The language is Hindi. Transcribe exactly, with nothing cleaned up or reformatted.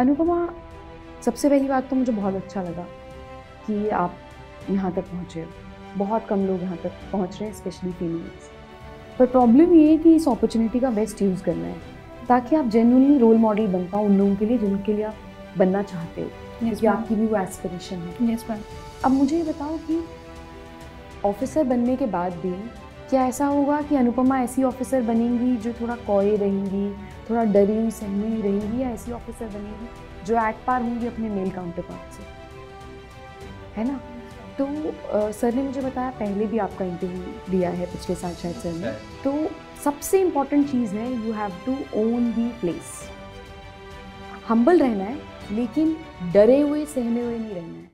अनुपमा, सबसे पहली बात तो मुझे बहुत अच्छा लगा कि आप यहाँ तक पहुँचे हो। बहुत कम लोग यहाँ तक पहुँच रहे हैं, स्पेशली फीमेल्स। पर प्रॉब्लम ये है कि इस अपॉर्चुनिटी का बेस्ट यूज़ करना है ताकि आप जेन्युइनली रोल मॉडल बन पाओ उन लोगों के लिए जिनके लिए आप बनना चाहते हो, क्योंकि आपकी भी वो एस्पिरेशन है। Yes ma'am. अब मुझे ये बताओ कि ऑफिसर बनने के बाद भी क्या ऐसा होगा कि अनुपमा ऐसी ऑफिसर बनेंगी जो थोड़ा कॉय रहेंगी, थोड़ा डरी सहमी रहेंगी, या ऐसी ऑफिसर बनेगी जो एट पार होंगी अपने मेल काउंटर पार्ट से, है ना? तो आ, सर ने मुझे बताया पहले भी आपका इंटरव्यू दिया है पिछले साल शायद सर ने, तो सबसे इम्पॉर्टेंट चीज़ है you have to own the place. Humble रहना है लेकिन डरे हुए सहमे हुए नहीं रहना है।